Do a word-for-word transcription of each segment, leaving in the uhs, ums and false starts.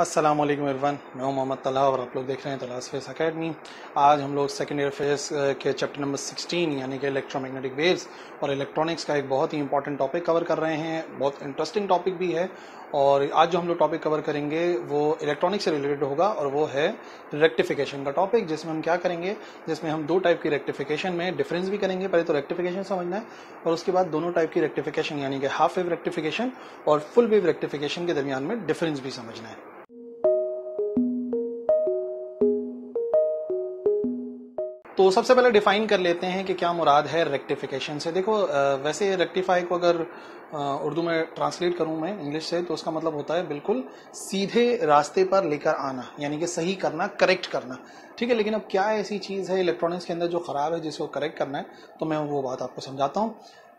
अस्सलाम वालेकुम एवरीवन, मैं हूं मोहम्मद तलहा और आप लोग देख रहे हैं तलहा फिजिक्स एकेडमी। आज हम लोग सेकेंड ईयर फिजिक्स के चैप्टर नंबर सोलह यानी कि इलेक्ट्रोमैग्नेटिक वेव्स और इलेक्ट्रॉनिक्स का एक बहुत ही इंपॉर्टेंट टॉपिक कवर कर रहे हैं। बहुत इंटरेस्टिंग टॉपिक भी है और आज जो हम लोग टॉपिक कवर करेंगे वो इलेक्ट्रॉनिक्स से रिलेटेड होगा और वो है रेक्टिफिकेशन का टॉपिक, जिसमें हम क्या करेंगे, जिसमें हम दो टाइप की रेक्टिफिकेशन में डिफरेंस भी करेंगे। पहले तो रेक्टिफिकेशन समझना है और उसके बाद दोनों टाइप की रेक्टिफिकेशन यानी कि हाफ वेव रेक्टिफिकेशन और फुल वेव रेक्टिफिकेशन के दरमियान में डिफरेंस भी समझना है। तो सबसे पहले डिफाइन कर लेते हैं कि क्या मुराद है रेक्टिफिकेशन से। देखो वैसे रेक्टिफाई को अगर उर्दू में ट्रांसलेट करूं मैं इंग्लिश से तो उसका मतलब होता है बिल्कुल सीधे रास्ते पर लेकर आना, यानी कि सही करना, करेक्ट करना, ठीक है। लेकिन अब क्या ऐसी चीज़ है इलेक्ट्रॉनिक्स के अंदर जो ख़राब है जिसको करेक्ट करना है, तो मैं वो बात आपको समझाता हूँ।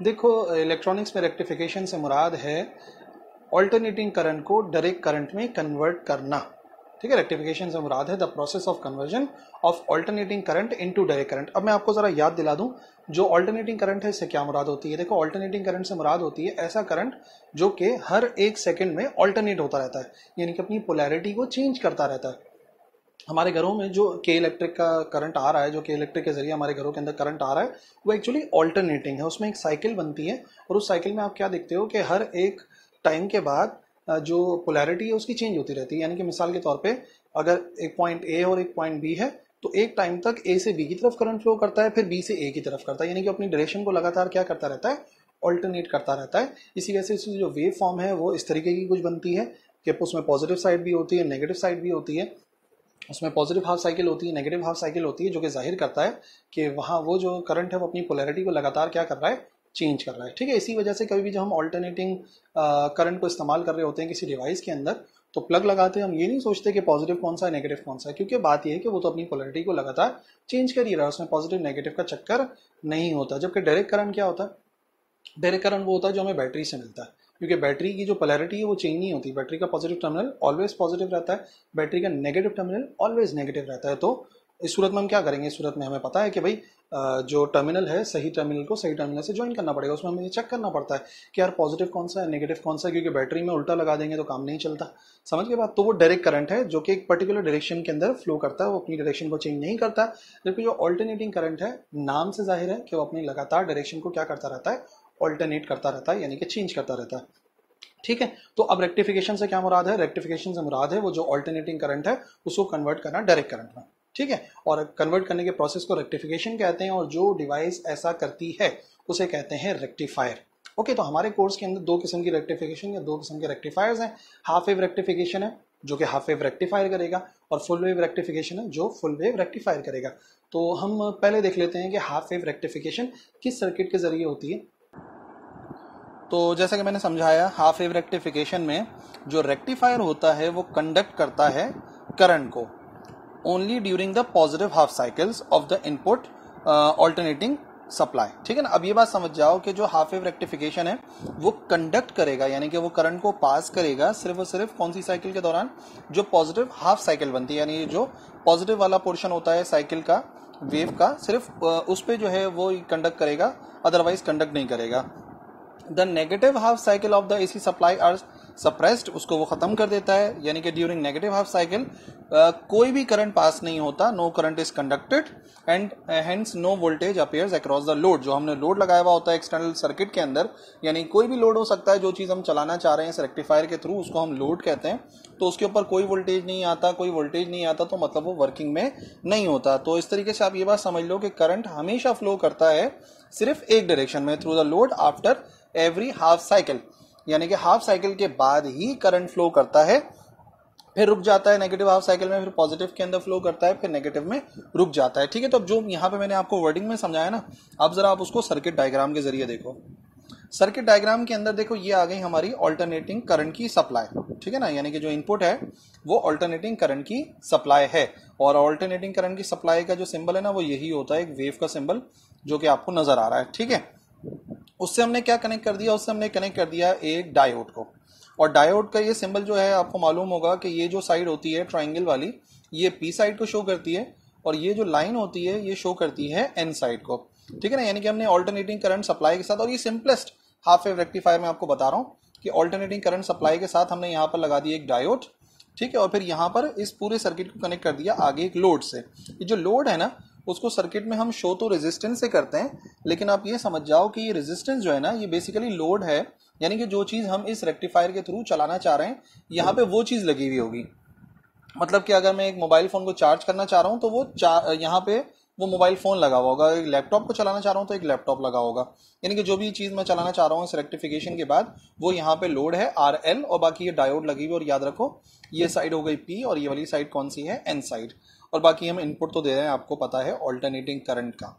देखो इलेक्ट्रॉनिक्स में रेक्टिफिकेशन से मुराद है ऑल्टरनेटिंग करंट को डायरेक्ट करंट में कन्वर्ट करना, ठीक है। रेक्टिफिकेशन से मुराद है the process of conversion of alternating current into direct current. अब मैं आपको जरा याद दिला दूं जो ऑल्टरनेटिंग करंट है इससे क्या मुराद होती है। देखो ऑल्टरनेटिंग करंट से मुराद होती है ऐसा करंट जो कि हर एक सेकंड में ऑल्टरनेट होता रहता है, यानी कि अपनी पोलैरिटी को चेंज करता रहता है। हमारे घरों में जो के इलेक्ट्रिक का करंट आ रहा है, जो के इलेक्ट्रिक के जरिए हमारे घरों के अंदर करंट आ रहा है, वो एक्चुअली ऑल्टरनेटिंग है। उसमें एक साइकिल बनती है और उस साइकिल में आप क्या देखते हो कि हर एक टाइम के बाद जो पोलैरिटी है उसकी चेंज होती रहती है। यानी कि मिसाल के तौर पे अगर एक पॉइंट ए और एक पॉइंट बी है तो एक टाइम तक ए से बी की तरफ करंट फ्लो करता है, फिर बी से ए की तरफ करता है, यानी कि अपनी डायरेक्शन को लगातार क्या करता रहता है, ऑल्टरनेट करता रहता है। इसी वजह से इसकी जो वेव फॉर्म है वो इस तरीके की कुछ बनती है कि उसमें पॉजिटिव साइड भी होती है, नेगेटिव साइड भी होती है। उसमें पॉजिटिव हाफ साइकिल होती है, नेगेटिव हाफ साइकिल होती है, जो कि जाहिर करता है कि वहाँ वो जो करंट है वो अपनी पोलैरिटी को लगातार क्या कर रहा है, चेंज कर रहा है, ठीक है। इसी वजह से कभी भी जब हम ऑल्टरनेटिंग करंट को इस्तेमाल कर रहे होते हैं किसी डिवाइस के अंदर तो प्लग लगाते हैं, हम ये नहीं सोचते कि पॉजिटिव कौन सा है नेगेटिव कौन सा है, क्योंकि बात यह है कि वो तो अपनी पोलैरिटी को लगातार चेंज कर ही रहा है, उसमें पॉजिटिव नेगेटिव का चक्कर नहीं होता। जबकि डायरेक्ट करंट क्या होता है, डायरेक्ट करंट वो होता है जो हमें बैटरी से मिलता है, क्योंकि बैटरी की जो पोलैरिटी है वो चेंज नहीं होती। बैटरी का पॉजिटिव टर्मिनल ऑलवेज पॉजिटिव रहता है, बैटरी का नेगेटिव टर्मिनल ऑलवेज नेगेटिव रहता है। तो इस सूरत में हम क्या करेंगे, इस सूरत में हमें पता है कि भाई जो टर्मिनल है सही टर्मिनल को सही टर्मिनल से ज्वाइन करना पड़ेगा। उसमें हमें ये चेक करना पड़ता है कि यार पॉजिटिव कौन सा है नेगेटिव कौन सा है, क्योंकि बैटरी में उल्टा लगा देंगे तो काम नहीं चलता, समझ के बाद। तो वो डायरेक्ट करंट है जो कि एक पर्टिकुलर डायरेक्शन के अंदर फ्लो करता है, वो अपनी डायरेक्शन को चेंज नहीं करता। जबकि जो ऑल्टरनेटिंग करंट है नाम से जाहिर है कि वो अपनी लगातार डायरेक्शन को क्या करता रहता है, ऑल्टरनेट करता रहता है, यानी कि चेंज करता रहता है, ठीक है। तो अब रेक्टिफिकेशन से क्या मुराद है, रेक्टिफिकेशन से मुराद है वो जो ऑल्टरनेटिंग करंट है उसको कन्वर्ट करना डायरेक्ट करंट में, ठीक है। और कन्वर्ट करने के प्रोसेस को रेक्टिफिकेशन कहते हैं और जो डिवाइस ऐसा करती है उसे कहते हैं रेक्टिफायर। ओके, तो हमारे कोर्स के अंदर दो किस्म की रेक्टिफिकेशन या दो किस्म के रेक्टिफायर्स हैं। हाफ वेव रेक्टिफिकेशन है जो कि हाफ वेव रेक्टिफायर करेगा और फुल वेव रेक्टिफिकेशन है जो फुल वेव रेक्टिफायर करेगा। तो हम पहले देख लेते हैं कि हाफ वेव रेक्टिफिकेशन किस सर्किट के जरिए होती है। तो जैसा कि मैंने समझाया हाफ वेव रेक्टिफिकेशन में जो रेक्टिफायर होता है वो कंडक्ट करता है करंट को only during the positive half cycles of the input alternating supply, ठीक है ना। अब ये बात समझ जाओ कि जो हाफ वेव रेक्टिफिकेशन है वो कंडक्ट करेगा, यानी कि वो करंट को पास करेगा सिर्फ और सिर्फ कौन सी साइकिल के दौरान, जो पॉजिटिव हाफ साइकिल बनती है, यानी जो पॉजिटिव वाला पोर्शन होता है साइकिल का, वेव का, सिर्फ उस पर जो है वो कंडक्ट करेगा, अदरवाइज कंडक्ट नहीं करेगा। The negative half cycle of the AC supply are suppressed, उसको वो ख़त्म कर देता है, यानी कि ड्यूरिंग नेगेटिव हाफ साइकिल कोई भी करंट पास नहीं होता, no current is conducted and hence no voltage appears across the load. जो हमने लोड लगाया हुआ होता है एक्सटर्नल सर्किट के अंदर, यानी कोई भी लोड हो सकता है, जो चीज़ हम चलाना चाह रहे हैं रेक्टिफायर के थ्रू उसको हम लोड कहते हैं, तो उसके ऊपर कोई वोल्टेज नहीं आता, कोई वोल्टेज नहीं आता तो मतलब वो वर्किंग में नहीं होता। तो इस तरीके से आप ये बात समझ लो कि करंट हमेशा फ्लो करता है सिर्फ एक डायरेक्शन में, through the load after every half cycle, यानी कि हाफ साइकिल के बाद ही करंट फ्लो करता है, फिर रुक जाता है नेगेटिव हाफ साइकिल में, फिर पॉजिटिव के अंदर फ्लो करता है, फिर नेगेटिव में रुक जाता है, ठीक है। तो अब जो यहाँ पे मैंने आपको वर्डिंग में समझाया ना, अब जरा आप उसको सर्किट डायग्राम के जरिए देखो। सर्किट डायग्राम के अंदर देखो ये आ गई हमारी ऑल्टरनेटिंग करंट की सप्लाई, ठीक है ना, यानी कि जो इनपुट है वो ऑल्टरनेटिंग करंट की सप्लाई है और ऑल्टरनेटिंग करंट की सप्लाई का जो सिंबल है ना वो यही होता है, एक वेव का सिंबल जो कि आपको नजर आ रहा है, ठीक है। उससे हमने क्या कनेक्ट कर दिया, उससे हमने कनेक्ट कर दिया एक डायोड को, और डायोड का ये सिंबल जो है आपको मालूम होगा कि ये जो साइड होती है ट्रायंगल वाली ये पी साइड को शो करती है और ये जो लाइन होती है ये शो करती है एन साइड को, ठीक है ना। यानी कि हमने ऑल्टरनेटिंग करंट सप्लाई के साथ, और ये सिंपलेस्ट हाफ वेव रेक्टिफायर में आपको बता रहा हूँ कि ऑल्टरनेटिंग करंट सप्लाई के साथ हमने यहाँ पर लगा दी एक डायोड, ठीक है। और फिर यहाँ पर इस पूरे सर्किट को कनेक्ट कर दिया आगे एक लोड से। ये जो लोड है ना उसको सर्किट में हम शो तो रेजिस्टेंस से करते हैं, लेकिन आप ये समझ जाओ कि ये रेजिस्टेंस जो है ना ये बेसिकली लोड है, यानी कि जो चीज़ हम इस रेक्टिफायर के थ्रू चलाना चाह रहे हैं यहाँ पे वो चीज़ लगी हुई होगी। मतलब कि अगर मैं एक मोबाइल फ़ोन को चार्ज करना चाह रहा हूँ तो वो चार यहाँ पर वो मोबाइल फ़ोन लगा हुआ होगा, एक लैपटॉप को चलाना चाह रहा हूँ तो एक लैपटॉप लगा होगा, यानी कि जो भी चीज़ मैं चलाना चाह रहा हूँ इस रेक्टिफिकेशन के बाद वो यहाँ पे लोड है आर एल और बाकी ये डायोड लगी हुई। और याद रखो ये साइड हो गई पी और ये वाली साइड कौन सी है एन साइड, और बाकी हम इनपुट तो दे रहे हैं आपको पता है ऑल्टरनेटिंग करंट का।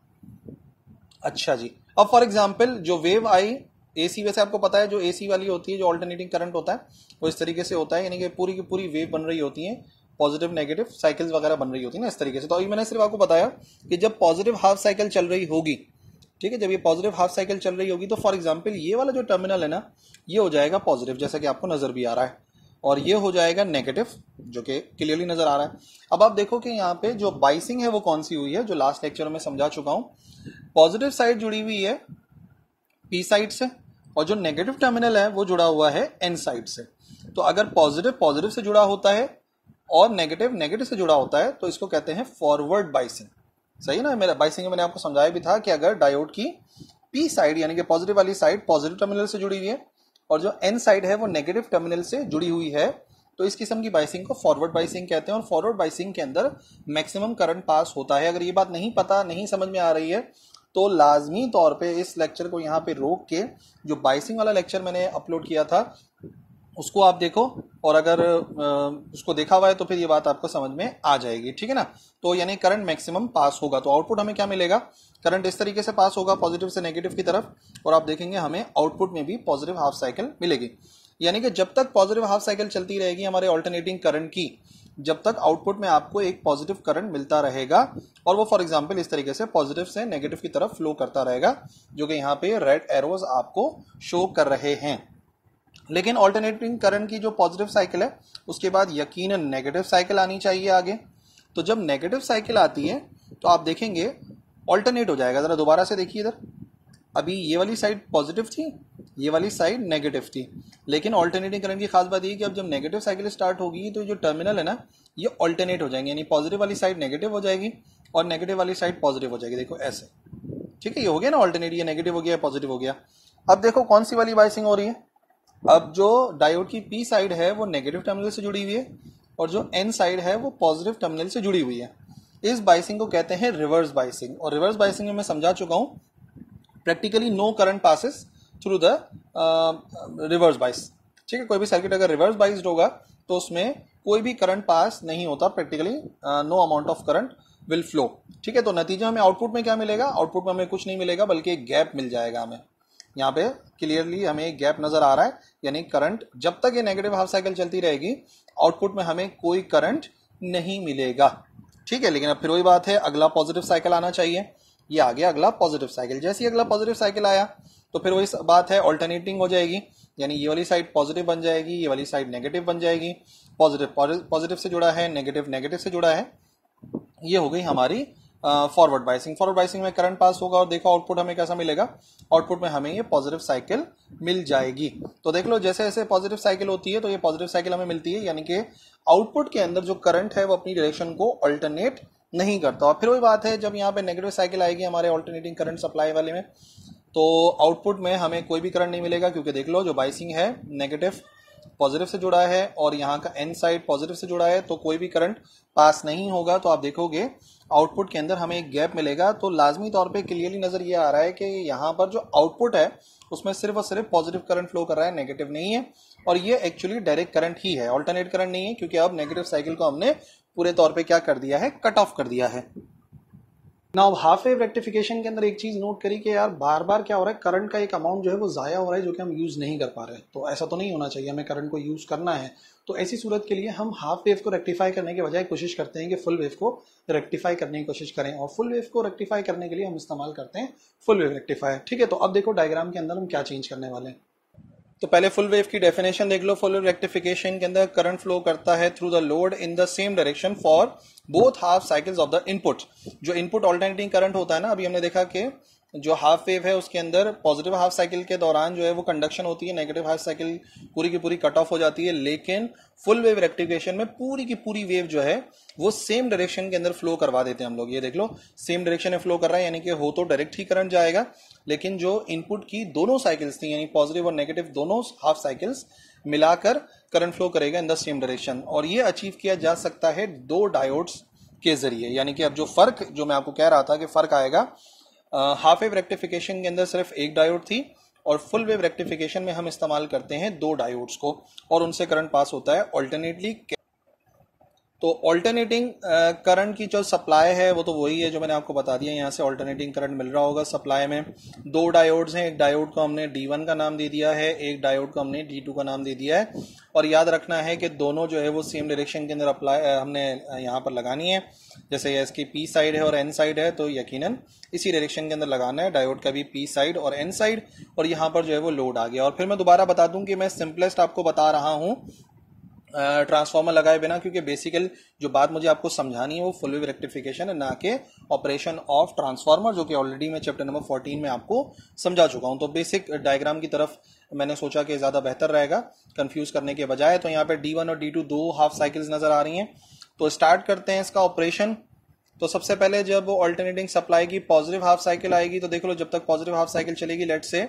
अच्छा जी, अब फॉर एग्जाम्पल जो वेव आई ए सी, वैसे आपको पता है जो ए सी वाली होती है जो ऑल्टरनेटिंग करंट होता है वो इस तरीके से होता है, यानी कि पूरी की पूरी वेव बन रही होती है, पॉजिटिव नेगेटिव साइकिल्स वगैरह बन रही होती है ना इस तरीके से। तो अभी मैंने सिर्फ आपको बताया कि जब पॉजिटिव हाफ साइकिल चल रही होगी, ठीक है, जब ये पॉजिटिव हाफ साइकिल चल रही होगी तो फॉर एग्जांपल ये वाला जो टर्मिनल है ना ये हो जाएगा पॉजिटिव, जैसा कि आपको नज़र भी आ रहा है, और ये हो जाएगा नेगेटिव जो कि क्लियरली नज़र आ रहा है। अब आप देखो कि यहाँ पे जो बाइसिंग है वो कौन सी हुई है, जो लास्ट लेक्चर में समझा चुका हूँ। पॉजिटिव साइड जुड़ी हुई है पी साइड से और जो नेगेटिव टर्मिनल है वो जुड़ा हुआ है एन साइड से। तो अगर पॉजिटिव पॉजिटिव से जुड़ा होता है और नेगेटिव नेगेटिव से जुड़ा होता है तो इसको कहते हैं फॉरवर्ड बाइसिंग, सही ना। मेरा बाइसिंग में मैंने आपको समझाया भी था कि अगर डायोड की पी साइड यानी कि पॉजिटिव वाली साइड पॉजिटिव टर्मिनल से जुड़ी हुई है और जो एन साइड है वो नेगेटिव टर्मिनल से जुड़ी हुई है तो इस किस्म की बाइसिंग को फॉरवर्ड बाइसिंग कहते हैं। और फॉरवर्ड बाइसिंग के अंदर मैक्सिमम करंट पास होता है। अगर ये बात नहीं पता नहीं समझ में आ रही है तो लाजमी तौर पर इस लेक्चर को यहाँ पे रोक के जो बाइसिंग वाला लेक्चर मैंने अपलोड किया था उसको आप देखो, और अगर उसको देखा हुआ है तो फिर ये बात आपको समझ में आ जाएगी, ठीक है ना। तो यानी करंट मैक्सिमम पास होगा तो आउटपुट हमें क्या मिलेगा, करंट इस तरीके से पास होगा पॉजिटिव से नेगेटिव की तरफ, और आप देखेंगे हमें आउटपुट में भी पॉजिटिव हाफ साइकिल मिलेगी। यानी कि जब तक पॉजिटिव हाफ साइकिल चलती रहेगी हमारे ऑल्टरनेटिंग करंट की, जब तक आउटपुट में आपको एक पॉजिटिव करंट मिलता रहेगा और वो फॉर एग्जांपल इस तरीके से पॉजिटिव से नेगेटिव की तरफ फ्लो करता रहेगा, जो कि यहाँ पे रेड एरोज आपको शो कर रहे हैं। लेकिन ऑल्टरनेटिंग करंट की जो पॉजिटिव साइकिल है उसके बाद यकीनन नेगेटिव साइकिल आनी चाहिए आगे। तो जब नेगेटिव साइकिल आती है तो आप देखेंगे ऑल्टरनेट हो जाएगा। ज़रा दोबारा से देखिए इधर, अभी ये वाली साइड पॉजिटिव थी, ये वाली साइड नेगेटिव थी, लेकिन ऑल्टरनेटिंग करंट की खास बात ये है कि अब जब नेगेटिव साइकिल स्टार्ट होगी तो जो टर्मिनल है ना ये ऑल्टरनेट हो जाएंगे, यानी पॉजिटिव वाली साइड नेगेटिव हो जाएगी और नेगेटिव वाली साइड पॉजिटिव हो जाएगी। देखो ऐसे, ठीक है, ये हो गया ना ऑल्टरनेट, ये नेगेटिव हो गया पॉजिटिव हो गया। अब देखो कौन सी वाली बाइसिंग हो रही है, अब जो डायोड की पी साइड है वो नेगेटिव टर्मिनल से जुड़ी हुई है और जो एन साइड है वो पॉजिटिव टर्मिनल से जुड़ी हुई है। इस बाइसिंग को कहते हैं रिवर्स बाइसिंग, और रिवर्स बाइसिंग में मैं समझा चुका हूँ practically no current passes through the reverse bias, ठीक है। कोई भी सर्किट अगर रिवर्स बाइस्ड होगा तो उसमें कोई भी करंट पास नहीं होता, practically no amount of current will flow, ठीक है। तो नतीजा हमें आउटपुट में क्या मिलेगा, आउटपुट में हमें कुछ नहीं मिलेगा बल्कि एक गैप मिल जाएगा। हमें यहाँ पे क्लियरली हमें एक गैप नज़र आ रहा है, यानी करंट जब तक ये नेगेटिव हाफ साइकिल चलती रहेगी आउटपुट में हमें कोई करंट नहीं मिलेगा, ठीक है। लेकिन अब फिर वही बात है, अगला पॉजिटिव साइकिल आना चाहिए, ये आ गया अगला पॉजिटिव साइकिल। जैसे ही अगला पॉजिटिव साइकिल आया तो फिर वही बात है ऑल्टरनेटिंग हो जाएगी, यानी ये वाली साइड पॉजिटिव बन जाएगी, ये वाली साइड नेगेटिव बन जाएगी, पॉजिटिव पॉजिटिव से जुड़ा है, नेगेटिव नेगेटिव से जुड़ा है। ये हो गई हमारी फॉरवर्ड बाइसिंग। फॉरवर्ड बाइसिंग में करंट पास होगा और देखो आउटपुट हमें कैसा मिलेगा, आउटपुट में हमें ये पॉजिटिव साइकिल मिल जाएगी। तो देख लो जैसे जैसे पॉजिटिव साइकिल होती है तो ये पॉजिटिव साइकिल हमें मिलती है, यानी कि आउटपुट के अंदर जो करंट है वो अपनी डायरेक्शन को अल्टरनेट नहीं करता। और फिर वही बात है, जब यहाँ पे नेगेटिव साइकिल आएगी हमारे ऑल्टरनेटिंग करंट सप्लाई वाले में तो आउटपुट में हमें कोई भी करंट नहीं मिलेगा, क्योंकि देख लो जो बाइसिंग है नेगेटिव पॉजिटिव से जुड़ा है और यहाँ का एन साइड पॉजिटिव से जुड़ा है तो कोई भी करंट पास नहीं होगा। तो आप देखोगे आउटपुट के अंदर हमें एक गैप मिलेगा। तो लाजमी तौर पे क्लियरली नज़र ये आ रहा है कि यहाँ पर जो आउटपुट है उसमें सिर्फ और सिर्फ पॉजिटिव करंट फ्लो कर रहा है, नेगेटिव नहीं है, और ये एक्चुअली डायरेक्ट करंट ही है, ऑल्टरनेट करंट नहीं है, क्योंकि अब नेगेटिव साइकिल को हमने पूरे तौर पर क्या कर दिया है, कट ऑफ कर दिया है ना। अब हाफ वेव रेक्टिफिकेशन के अंदर एक चीज़ नोट करी कि यार बार बार क्या हो रहा है, करंट का एक अमाउंट जो है वो ज़ाया हो रहा है जो कि हम यूज़ नहीं कर पा रहे हैं। तो ऐसा तो नहीं होना चाहिए, हमें करंट को यूज़ करना है। तो ऐसी सूरत के लिए हम हाफ वेव को रेक्टिफाई करने के बजाय कोशिश करते हैं कि फुल वेव को रेक्टिफाई करने की कोशिश करें, और फुल वेव को रेक्टिफाई करने के लिए हम इस्तेमाल करते हैं फुल वेव रेक्टिफायर, ठीक है। तो अब देखो डायग्राम के अंदर हम क्या चेंज करने वाले हैं। तो पहले फुल वेव की डेफिनेशन देख लो। फुल वेव रेक्टिफिकेशन के अंदर करंट फ्लो करता है through the load in the same direction for both half cycles of the input. जो इनपुट ऑल्टरनेटिंग करंट होता है ना, अभी हमने देखा कि जो हाफ वेव है उसके अंदर पॉजिटिव हाफ साइकिल के दौरान जो है वो कंडक्शन होती है, नेगेटिव हाफ साइकिल पूरी की पूरी कट ऑफ हो जाती है, लेकिन फुल वेव रेक्टिफिकेशन में पूरी की पूरी वेव जो है वो सेम डायरेक्शन के अंदर फ्लो करवा देते हैं हम लोग। ये देख लो सेम डायरेक्शन में फ्लो कर रहा है, यानी कि हो तो डायरेक्ट ही करंट जाएगा, लेकिन जो इनपुट की दोनों साइकिल्स थी यानी पॉजिटिव और नेगेटिव दोनों हाफ साइकिल्स मिलाकर करंट फ्लो करेगा इन द सेम डायरेक्शन। और ये अचीव किया जा सकता है दो डायोड्स के जरिए, यानी कि अब जो फर्क जो मैं आपको कह रहा था कि फर्क आएगा, हाफ वेव रेक्टिफिकेशन के अंदर सिर्फ एक डायोड थी और फुल वेव रेक्टिफिकेशन में हम इस्तेमाल करते हैं दो डायोड्स को और उनसे करंट पास होता है ऑल्टरनेटली। तो ऑल्टरनेटिंग करंट की जो सप्लाई है वो तो वही है जो मैंने आपको बता दिया, यहाँ से ऑल्टरनेटिंग करंट मिल रहा होगा सप्लाई में। दो डायोड्स हैं, एक डायोड को हमने डी वन का नाम दे दिया है, एक डायोड को हमने डी टू का नाम दे दिया है, और याद रखना है कि दोनों जो है वो सेम डायरेक्शन के अंदर अप्लाई हमने यहाँ पर लगानी है। जैसे इसकी पी साइड है और एन साइड है तो यकीनन इसी डायरेक्शन के अंदर लगाना है, डायोड का भी पी साइड और एन साइड, और यहाँ पर जो है वो लोड आ गया। और फिर मैं दोबारा बता दूँ कि मैं सिंपलेस्ट आपको बता रहा हूँ ट्रांसफार्मर uh, लगाए बिना, क्योंकि बेसिकल जो बात मुझे आपको समझानी है वो फुल वेव रेक्टिफिकेशन है, ना कि ऑपरेशन ऑफ ट्रांसफार्मर, जो कि ऑलरेडी मैं चैप्टर नंबर फोर्टीन में आपको समझा चुका हूं। तो बेसिक डायग्राम की तरफ मैंने सोचा कि ज़्यादा बेहतर रहेगा कंफ्यूज करने के बजाय। तो यहाँ पे डी वन और डी टू दो हाफ साइकिल्स नज़र आ रही हैं, तो स्टार्ट करते हैं इसका ऑपरेशन। तो सबसे पहले जब ऑल्टरनेटिंग सप्लाई की पॉजिटिव हाफ साइकिल आएगी तो देख लो जब तक पॉजिटिव हाफ साइकिल चलेगी लेट से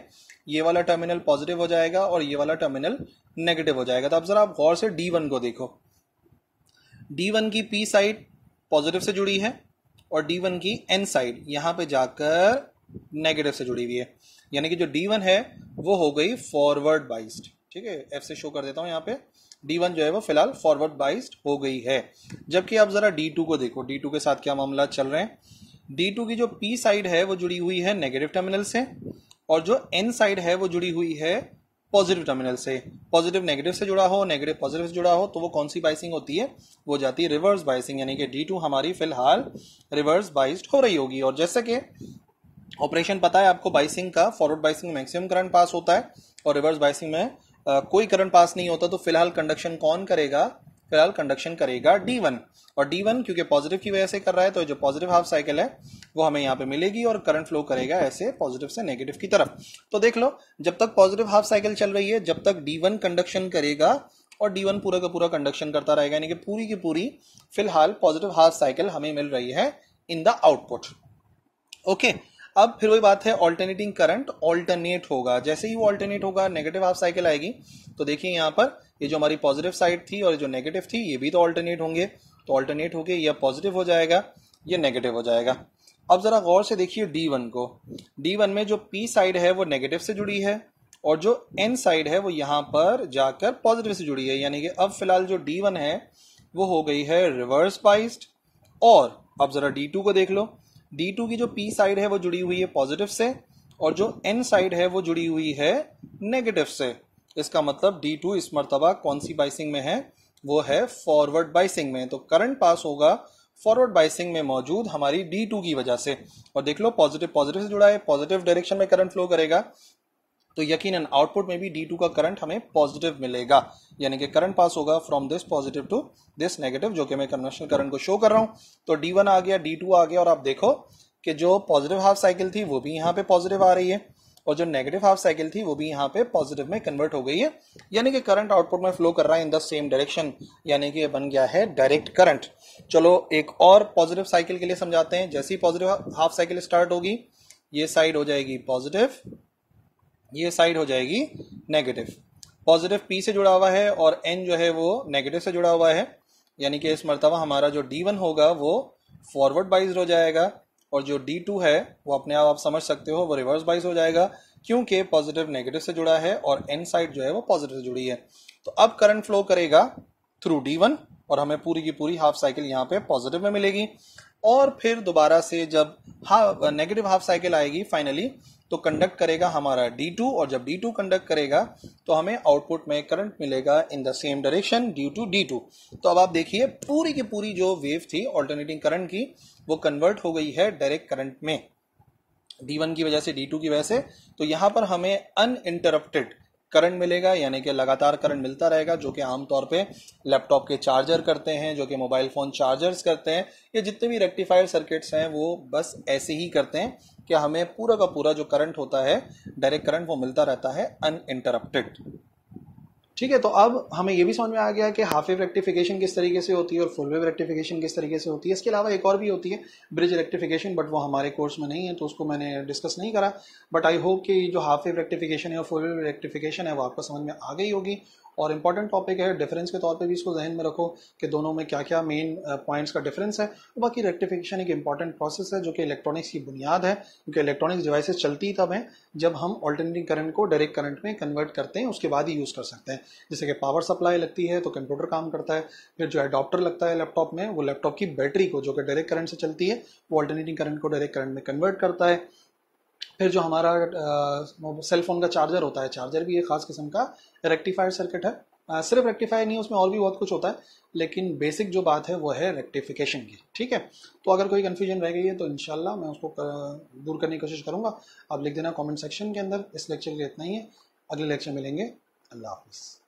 ये वाला टर्मिनल पॉजिटिव हो जाएगा और ये वाला टर्मिनल नेगेटिव हो जाएगा। तो अब जरा आप गौर से डी वन को देखो, डी वन की पी साइड पॉजिटिव से जुड़ी है और डी वन की एन साइड यहाँ पे जाकर नेगेटिव से जुड़ी हुई है, यानी कि जो डी वन है वो हो गई फॉरवर्ड बाइस्ड। ठीक है, एफ से शो कर देता हूँ, यहाँ पे डी वन जो है वो फिलहाल फॉरवर्ड बाइस्ड हो गई है। जबकि आप जरा डी टू को देखो, डी टू के साथ क्या मामला चल रहे हैं। डी टू की जो पी साइड है वो जुड़ी हुई है नेगेटिव टर्मिनल से और जो एन साइड है वो जुड़ी हुई है पॉजिटिव टर्मिनल से। पॉजिटिव नेगेटिव से जुड़ा हो, नेगेटिव पॉजिटिव से जुड़ा हो, तो वो कौन सी बाइसिंग होती है, वो जाती है रिवर्स बाइसिंग, यानी कि डी टू हमारी फिलहाल रिवर्स बाइस्ड हो रही होगी। और जैसे कि ऑपरेशन पता है आपको बाइसिंग का, फॉरवर्ड बाइसिंग में मैक्सिमम करंट पास होता है और रिवर्स बाइसिंग में आ, कोई करंट पास नहीं होता, तो फिलहाल कंडक्शन कौन करेगा, फिलहाल कंडक्शन करेगा डी वन। और डी वन क्योंकि पॉजिटिव की वजह से कर रहा है तो जो पॉजिटिव हाफ साइकिल है वो हमें यहाँ पे मिलेगी और करंट फ्लो करेगा ऐसे पॉजिटिव से नेगेटिव की तरफ। तो देख लो जब तक पॉजिटिव हाफ साइकिल चल रही है जब तक डी वन कंडक्शन करेगा और डी वन पूरा का पूरा कंडक्शन करता रहेगा, यानी कि पूरी की पूरी फिलहाल पॉजिटिव हाफ साइकिल हमें मिल रही है इन द आउटपुट। ओके, अब फिर वही बात है ऑल्टरनेटिंग करंट ऑल्टरनेट होगा। जैसे ही वो ऑल्टरनेट होगा नेगेटिव हाफ साइकिल आएगी, तो देखिए यहाँ पर ये जो हमारी पॉजिटिव साइड थी और जो नेगेटिव थी ये भी तो ऑल्टरनेट होंगे, तो ऑल्टरनेट होके ये पॉजिटिव हो जाएगा ये नेगेटिव हो जाएगा। अब जरा गौर से देखिए डी वन को, डी वन में जो पी साइड है वो नेगेटिव से जुड़ी है और जो एन साइड है वो यहाँ पर जाकर पॉजिटिव से जुड़ी है, यानी कि अब फिलहाल जो डी वन है वो हो गई है रिवर्स बाइस्ड। और अब जरा डी टू को देख लो, डी टू की जो पी साइड है वो जुड़ी हुई है पॉजिटिव से और जो एन साइड है वो जुड़ी हुई है नेगेटिव से। इसका मतलब डी टू इस मरतबा कौन सी बाइसिंग में है, वो है फॉरवर्ड बाइसिंग में। तो करंट पास होगा फॉरवर्ड बाइसिंग में मौजूद हमारी डी टू की वजह से। और देख लो पॉजिटिव पॉजिटिव से जुड़ा है, पॉजिटिव डायरेक्शन में करंट फ्लो करेगा तो यकीनन आउटपुट में भी डी टू का करंट हमें पॉजिटिव मिलेगा, यानी कि करंट पास होगा from this positive to this negative, जो कि मैं कन्वेंशनल करंट को शो कर रहा हूँ। तो डी वन आ गया, डी टू आ गया, और आप देखो कि जो पॉजिटिव हाफ साइकिल थी वो भी यहाँ पे पॉजिटिव आ रही है और जो नेगेटिव हाफ साइकिल थी वो भी यहाँ पे पॉजिटिव में कन्वर्ट हो गई है, यानी कि करंट आउटपुट में फ्लो कर रहा है इन द सेम डायरेक्शन, यानी कि ये बन गया है डायरेक्ट करंट। चलो एक और पॉजिटिव साइकिल के लिए समझाते हैं। जैसी पॉजिटिव हाफ साइकिल स्टार्ट होगी ये साइड हो जाएगी पॉजिटिव, ये साइड हो जाएगी नेगेटिव। पॉजिटिव पी से जुड़ा हुआ है और एन जो है वो नेगेटिव से जुड़ा हुआ है, यानी कि इस मरतबा हमारा जो डी वन होगा वो फॉरवर्ड बाइस्ड हो जाएगा और जो डी टू है वो अपने आप आप समझ सकते हो वो रिवर्स बाइस हो जाएगा, क्योंकि पॉजिटिव नेगेटिव से जुड़ा है और एन साइड जो है वो पॉजिटिव से जुड़ी है। तो अब करंट फ्लो करेगा थ्रू डी वन और हमें पूरी की पूरी हाफ साइकिल यहाँ पे पॉजिटिव में मिलेगी। और फिर दोबारा से जब हा नेगेटिव हाफ साइकिल आएगी फाइनली तो कंडक्ट करेगा हमारा डी टू, और जब डी टू कंडक्ट करेगा तो हमें आउटपुट में करंट मिलेगा in the same direction due to D two. तो अब आप देखिए पूरी की पूरी जो वेव थी ऑल्टरनेटिंग करंट की वो कन्वर्ट हो गई है डायरेक्ट करंट में डी वन की वजह से डी टू की वजह से। तो यहाँ पर हमें अनइंटरप्टेड करंट मिलेगा, यानी कि लगातार करंट मिलता रहेगा, जो कि आमतौर पे लैपटॉप के चार्जर करते हैं, जो कि मोबाइल फ़ोन चार्जर्स करते हैं, ये जितने भी रेक्टिफायर सर्किट्स हैं वो बस ऐसे ही करते हैं। कि हमें पूरा का पूरा जो करंट होता है डायरेक्ट करंट वो मिलता रहता है अनइंटरप्टेड। ठीक है, तो अब हमें ये भी समझ में आ गया कि हाफ वेव रेक्टिफिकेशन किस तरीके से होती है और फुल वेव रेक्टिफिकेशन किस तरीके से होती है। इसके अलावा एक और भी होती है ब्रिज रेक्टिफिकेशन, बट वो हमारे कोर्स में नहीं है तो उसको मैंने डिस्कस नहीं करा। बट आई होप कि जो हाफ वेव रेक्टिफिकेशन है और फुल वेव रेक्टिफिकेशन है वो आपको समझ में आ गई होगी। और इम्पॉर्टेंट टॉपिक है, डिफरेंस के तौर पे भी इसको जहन में रखो कि दोनों में क्या क्या मेन पॉइंट्स का डिफरेंस है। बाकी रेक्टिफिकेशन एक इंपॉर्टेंट प्रोसेस है जो कि इलेक्ट्रॉनिक्स की बुनियाद है, क्योंकि इलेक्ट्रॉनिक्स डिवाइसेस चलती तब हैं जब हम ऑल्टरनेटिंग करंट को डायरेक्ट करंट में कन्वर्ट करते हैं, उसके बाद ही यूज़ कर सकते हैं। जैसे कि पावर सप्लाई लगती है तो कंप्यूटर काम करता है, फिर जो एडाप्टर लगता है लैपटॉप में वो लैपटॉप की बैटरी को जो कि डायरेक्ट करंट से चलती है वो ऑल्टरनेटिंग करंट को डायरेक्ट करंट में कन्वर्ट करता है। फिर जो हमारा सेल फोन का चार्जर होता है, चार्जर भी एक ख़ास किस्म का रेक्टिफायर सर्किट है। आ, सिर्फ रेक्टिफायर नहीं, उसमें और भी बहुत कुछ होता है, लेकिन बेसिक जो बात है वो है रेक्टिफिकेशन की। ठीक है, तो अगर कोई कन्फ्यूजन रह गई है तो इंशाल्लाह मैं उसको कर, दूर करने की कोशिश करूँगा। आप लिख देना कॉमेंट सेक्शन के अंदर। इस लेक्चर के लिए इतना ही है, अगले लेक्चर मिलेंगे। अल्लाह हाफिज़।